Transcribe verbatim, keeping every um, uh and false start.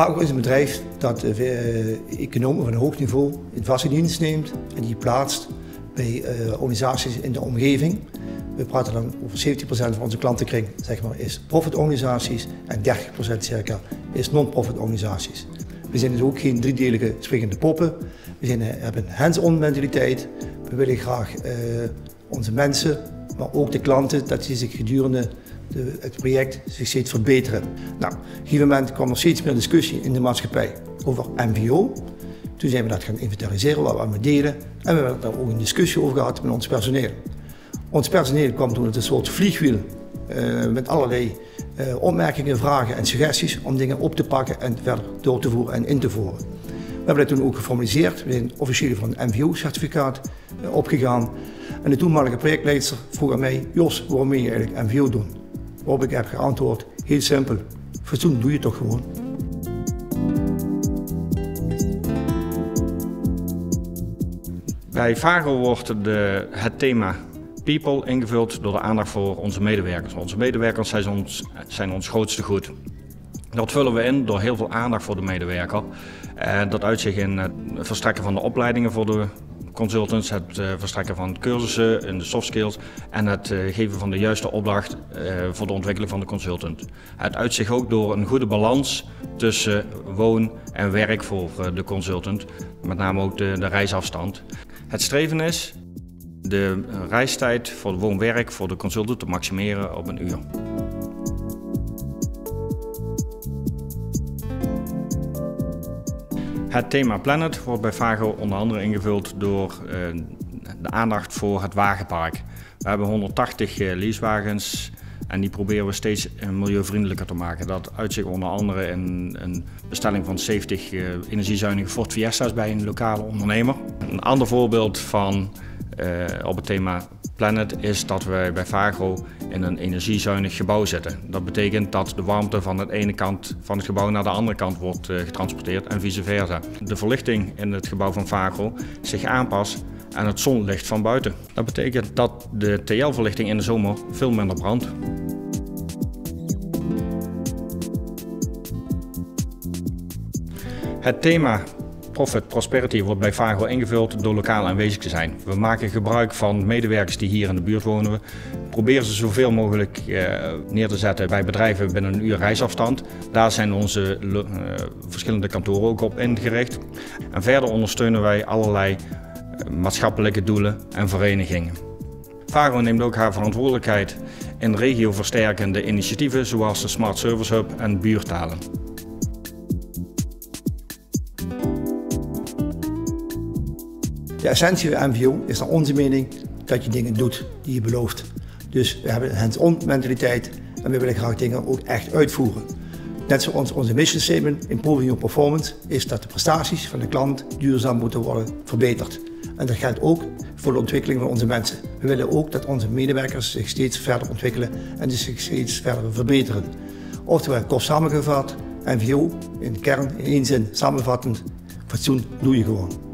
Fagro is een bedrijf dat uh, economen van hoog niveau het was in dienst neemt en die plaatst bij uh, organisaties in de omgeving. We praten dan over zeventig procent van onze klantenkring, zeg maar, is profitorganisaties en dertig procent circa is non-profit organisaties. We zijn dus ook geen driedelige springende poppen. We zijn, hebben een hands-on mentaliteit. We willen graag uh, onze mensen, maar ook de klanten, dat die zich gedurende de, het project zich steeds verbeteren. Nou, op een gegeven moment kwam er steeds meer discussie in de maatschappij over M V O. Toen zijn we dat gaan inventariseren, wat we aan delen. En we hebben daar ook een discussie over gehad met ons personeel. Ons personeel kwam toen met een soort vliegwiel uh, met allerlei uh, opmerkingen, vragen en suggesties om dingen op te pakken en verder door te voeren en in te voeren. We hebben dat toen ook geformaliseerd. We zijn officieel van een M V O-certificaat uh, opgegaan. En de toenmalige projectleidster vroeg aan mij: Jos, waarom wil je eigenlijk M V O doen? Waarop ik heb geantwoord: heel simpel, fatsoen doe je toch gewoon. Bij Fagro wordt de, het thema People ingevuld door de aandacht voor onze medewerkers. Onze medewerkers zijn ons, zijn ons grootste goed. Dat vullen we in door heel veel aandacht voor de medewerker. Dat uit zich in het verstrekken van de opleidingen voor de consultants, het verstrekken van cursussen in de soft skills en het geven van de juiste opdracht voor de ontwikkeling van de consultant. Het uit zich ook door een goede balans tussen woon en werk voor de consultant, met name ook de, de reisafstand. Het streven is de reistijd voor woon-werk voor de consultant te maximeren op een uur. Het thema Planet wordt bij Fagro onder andere ingevuld door uh, de aandacht voor het wagenpark. We hebben honderdtachtig uh, leasewagens en die proberen we steeds uh, milieuvriendelijker te maken. Dat uit zich onder andere in een bestelling van zeventig uh, energiezuinige Ford Fiesta's bij een lokale ondernemer. Een ander voorbeeld van Uh, op het thema Planet is dat we bij Fagro in een energiezuinig gebouw zitten. Dat betekent dat de warmte van de ene kant van het gebouw naar de andere kant wordt uh, getransporteerd en vice versa. De verlichting in het gebouw van Fagro zich aanpast aan het zonlicht van buiten. Dat betekent dat de T L-verlichting in de zomer veel minder brandt. Het thema Profit Prosperity wordt bij Fagro ingevuld door lokaal aanwezig te zijn. We maken gebruik van medewerkers die hier in de buurt wonen. We proberen ze zoveel mogelijk neer te zetten bij bedrijven binnen een uur reisafstand. Daar zijn onze verschillende kantoren ook op ingericht. En verder ondersteunen wij allerlei maatschappelijke doelen en verenigingen. Fagro neemt ook haar verantwoordelijkheid in regioversterkende initiatieven zoals de Smart Service Hub en Buurtalen. De essentie van M V O is naar onze mening dat je dingen doet die je belooft. Dus we hebben een hands-on mentaliteit en we willen graag dingen ook echt uitvoeren. Net zoals onze mission statement, Improving Your Performance, is dat de prestaties van de klant duurzaam moeten worden verbeterd. En dat geldt ook voor de ontwikkeling van onze mensen. We willen ook dat onze medewerkers zich steeds verder ontwikkelen en dus zich steeds verder verbeteren. Oftewel, kort samengevat, M V O in de kern in één zin samenvattend, fatsoen doe je gewoon.